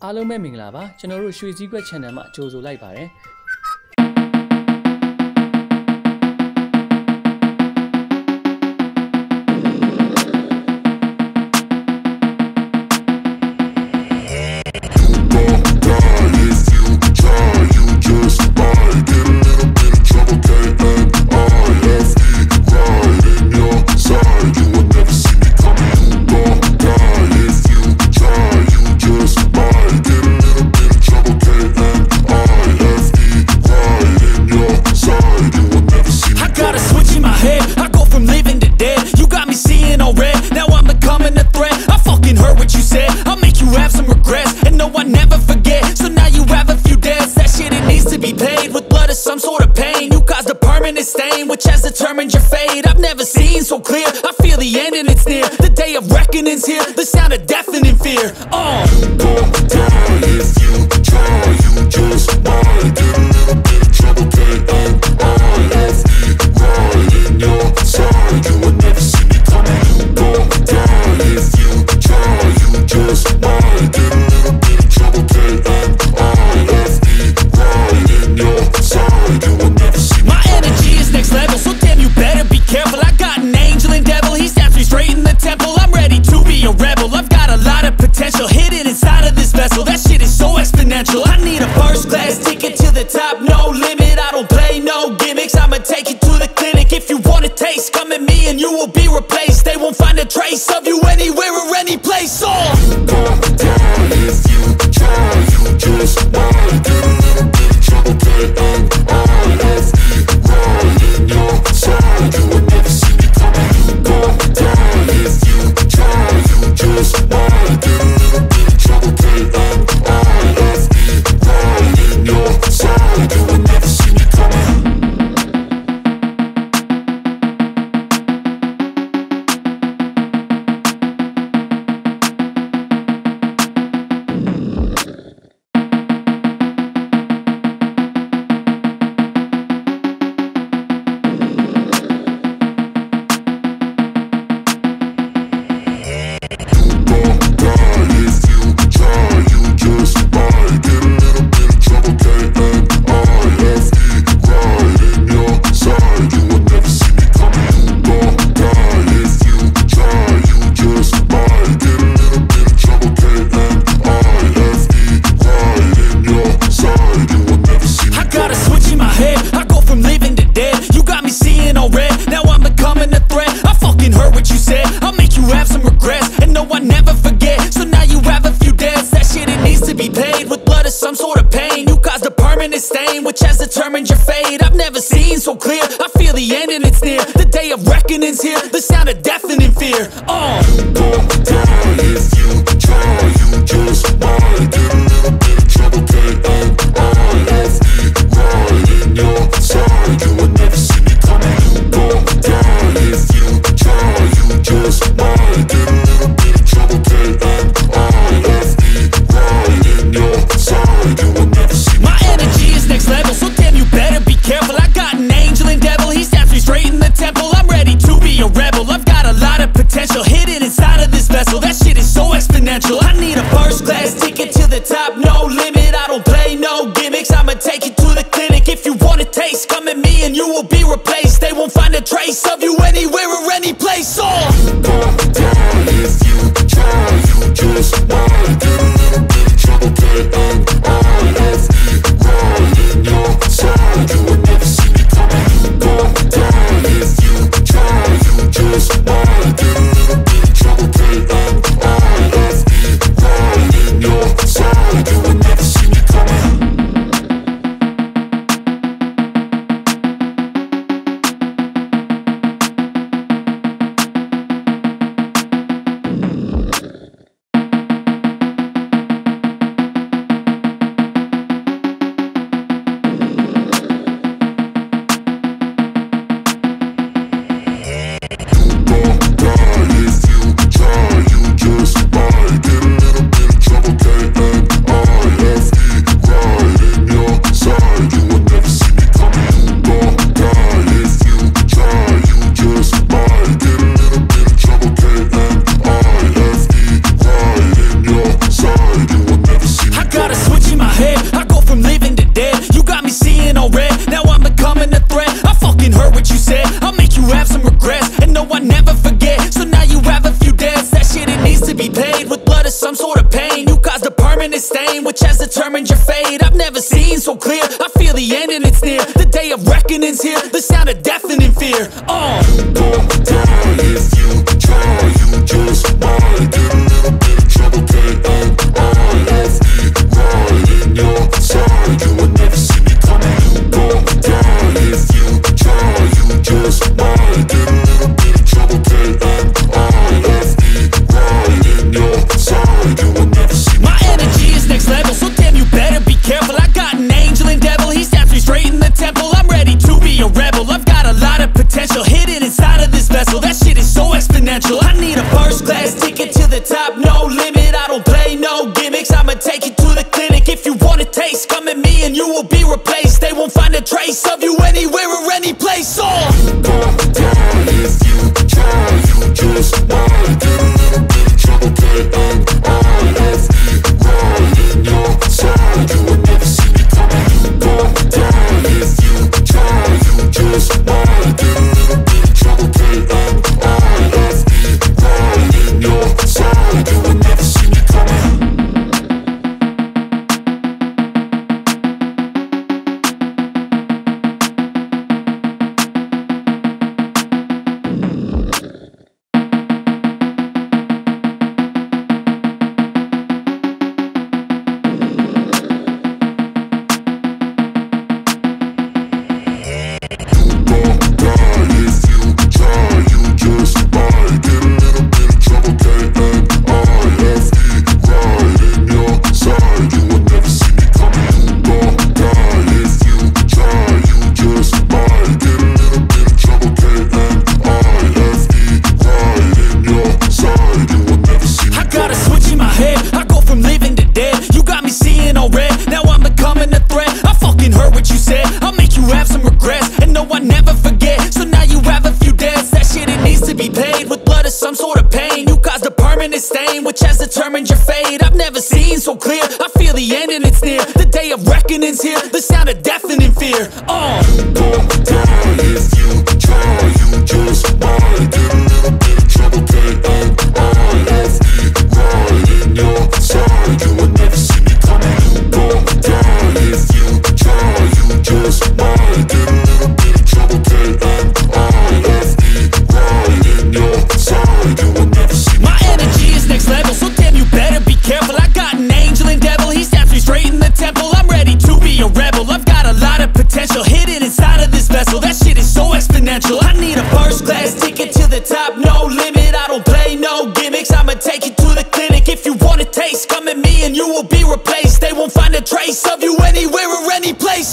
Hello, my name is Lava. Channel is Shuizigwa Channel. Ma Jozo Lai Bare. Which has determined your fate. I've never seen so clear. I feel the end and it's near. The day of reckoning's here. The sound of deafening fear. You don't die if you try. You just might get a little bit of trouble. K-N-I-F-E, right in your side. You would never see me coming. You don't die if you try. You just might get a little bit of trouble. K-N-I-F-E, right in your side. You would never see me coming. Next level, so damn you better be careful. I got an angel and devil, he snaps me straight in the temple. I'm ready to be a rebel, I've got a lot of potential hidden inside of this vessel. That shit is so exponential. I need a first class ticket to the top, no limit. I don't play no gimmicks, I'ma take you to the clinic. If you want a taste, come at me and you will be replaced. They won't find a trace of you anywhere or any place. You don't die if you try, you just might get a little bit of trouble. K-N-I-F-E, right in your side, you would never see me coming. You don't die if you try, you just might get a little bit of trouble. K-N-I-F-E, right in your side, you would never see me coming. Which has determined your fate. I've never seen so clear. I feel the end and it's near. The day of reckoning's here. The sound of deafening fear. You don't die if you try. You just might get a little bit of trouble. K-N-I-F-E, right in your side. You would never see me coming. You don't die if you try. You just might get a little bit of trouble. K-N-I-F-E, right in your side. You would never see me coming. Next level, so damn you better be careful. I got an angel and devil, he snaps me straight in the temple. I'm ready to be a rebel, I've got a lot of potential hidden inside of this vessel. That shit is so exponential. I need a determined to stain, which has determined your fate. I've never seen so clear, I feel the end and it's near. The day of reckoning's here, the sound of deafening fear. You gon' die if you try, you just might get a little bit of trouble. K.O.I.F.E. right in your side, you would never see me coming. You gon' die if you try, you just might get a little bit of trouble. K.O.I.F.E. right in your side, you would never see me coming. My energy is next level, so damn you better be careful. I got an angel and devil, he stabs me straight in the temple. I'm ready to be a rebel, I've got a lot of potential hidden inside of this vessel. That shit is so exponential. I need a first class ticket to the top, no limit. I don't play no gimmicks, I'ma take you to the clinic. If you want a taste, come at me and you will be replaced. They won't find a trace of you anywhere or any place.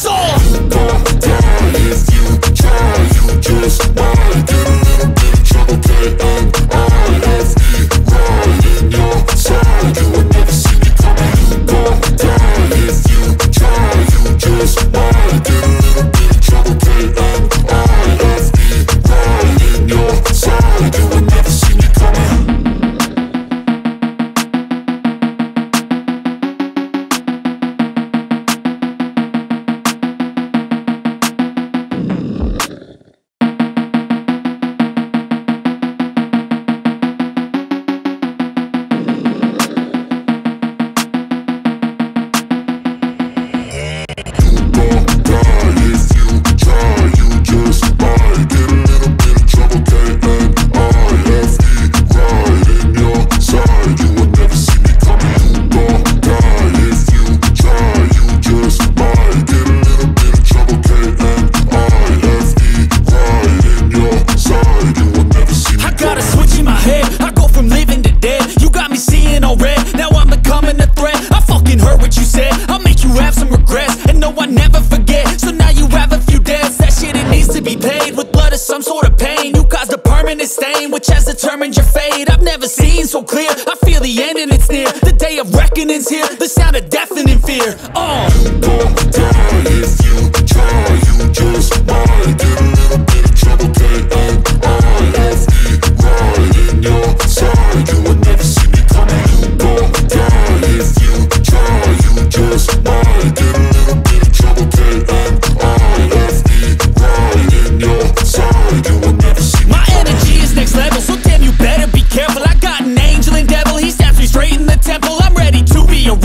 You gon' die if you try, you just might get a little bit of trouble. K.O.I.F.E. right in your side, you would never see me coming. You gon' die if you try, you just might get a little bit of trouble. K.O.I.F.E. right in your side, you would never see me coming.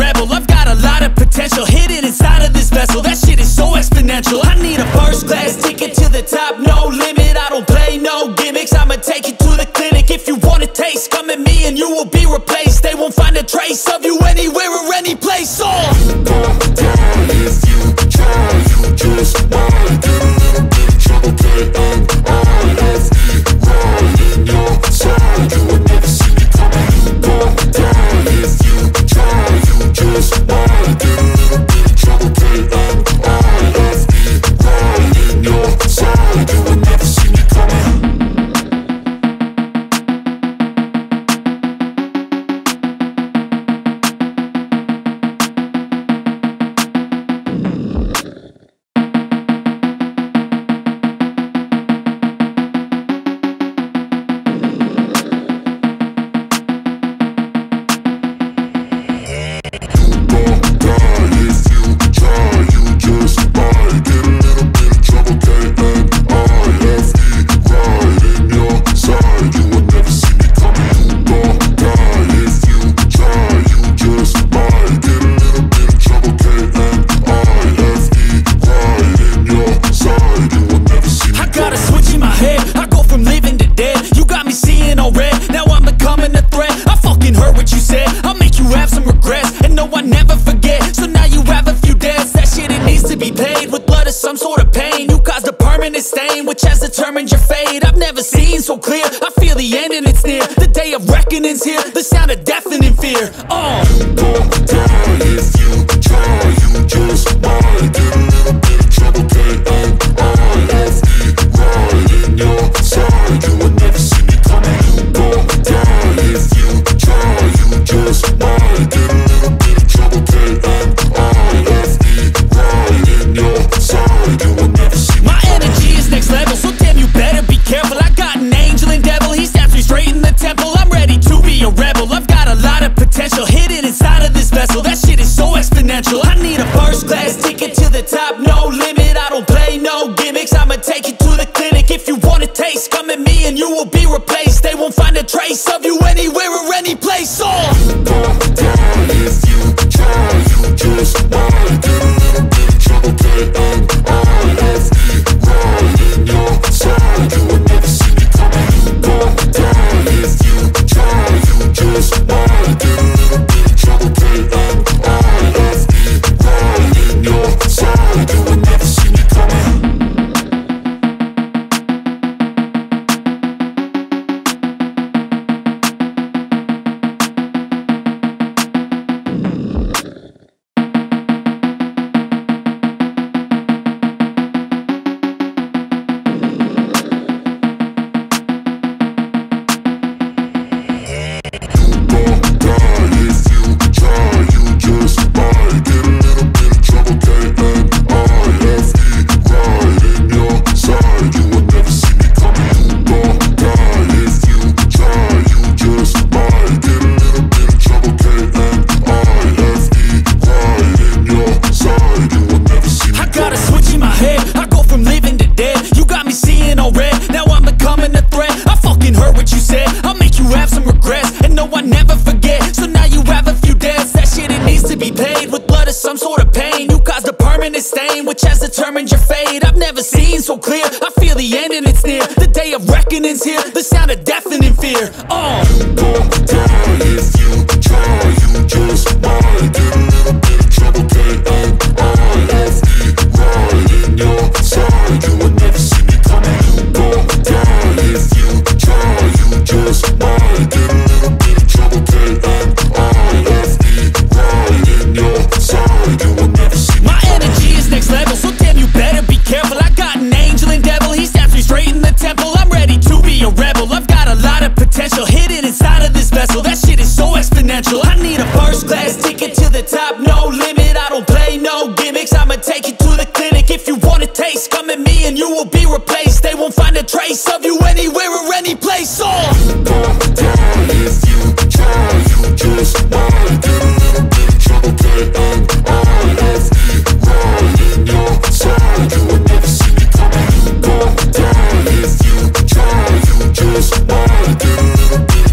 Rebel is stained, which has determined your fate. I've never seen so clear, I feel the end and it's near. The day of reckoning's here, the sound of deafening fear. You gon' die if you try, you just might get a little bit of trouble. K.O.I.F.E. right in your side, you would never see me coming. You gon' die if you try, you just might get a little bit of trouble. K.O.I.F.E. right in your side, you would never see me coming. My energy is next level, so damn you better be careful. I got an angel and devil, he snaps me straight in the temple. I'm ready to be a rebel, I've got a lot of potential hidden inside of this vessel. That shit is so exponential. I need a first class ticket to the top, no limit. I don't play no gimmicks, I'ma take you to the clinic. If you want a taste, come at me and you will be replaced. They won't find a trace of you anywhere or any place. You gon' die if you try, you just might get a little bit of trouble. K.O.I.F.E. right in your side, you would never see me coming. You gon' die if you try, you just might get a little bit of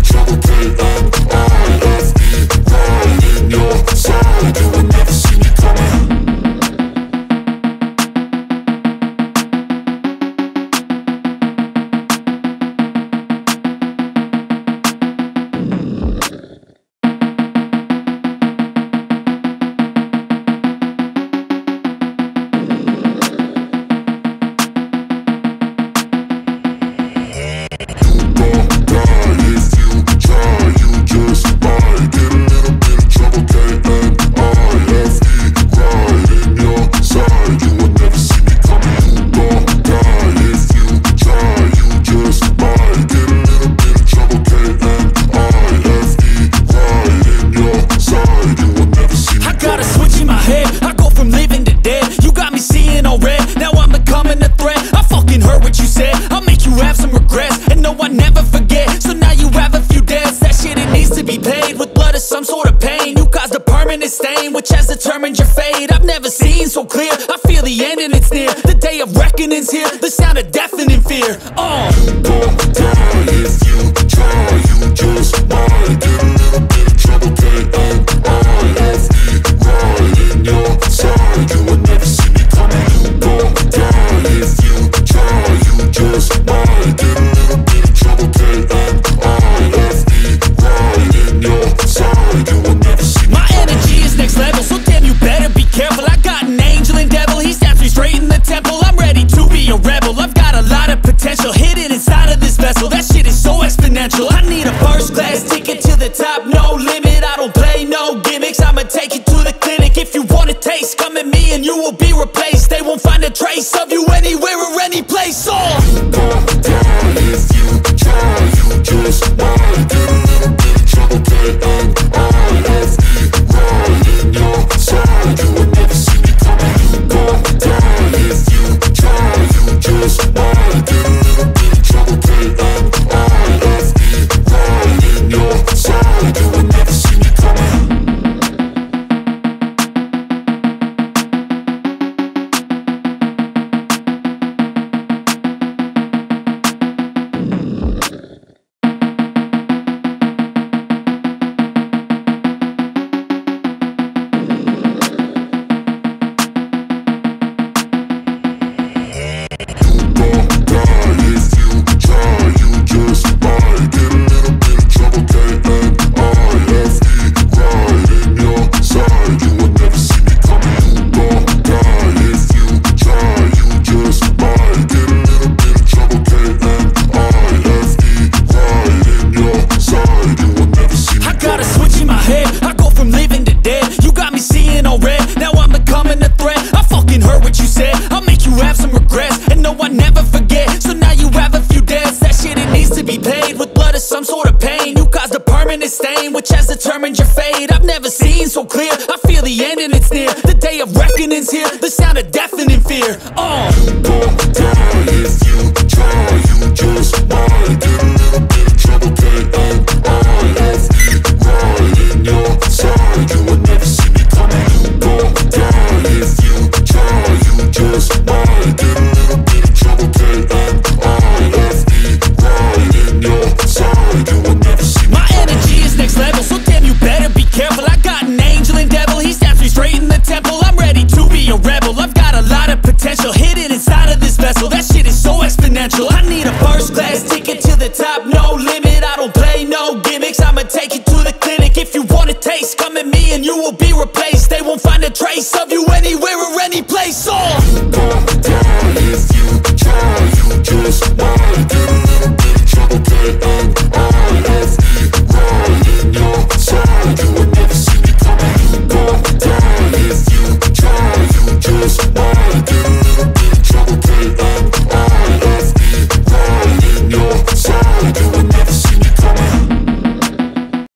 trouble. K.O.I.F.E. right in your side, you would never see me coming. Rebel, I've got the end and it's near. The day of reckoning's here, the sound of deafening fear. You won't die if you try, you just won't.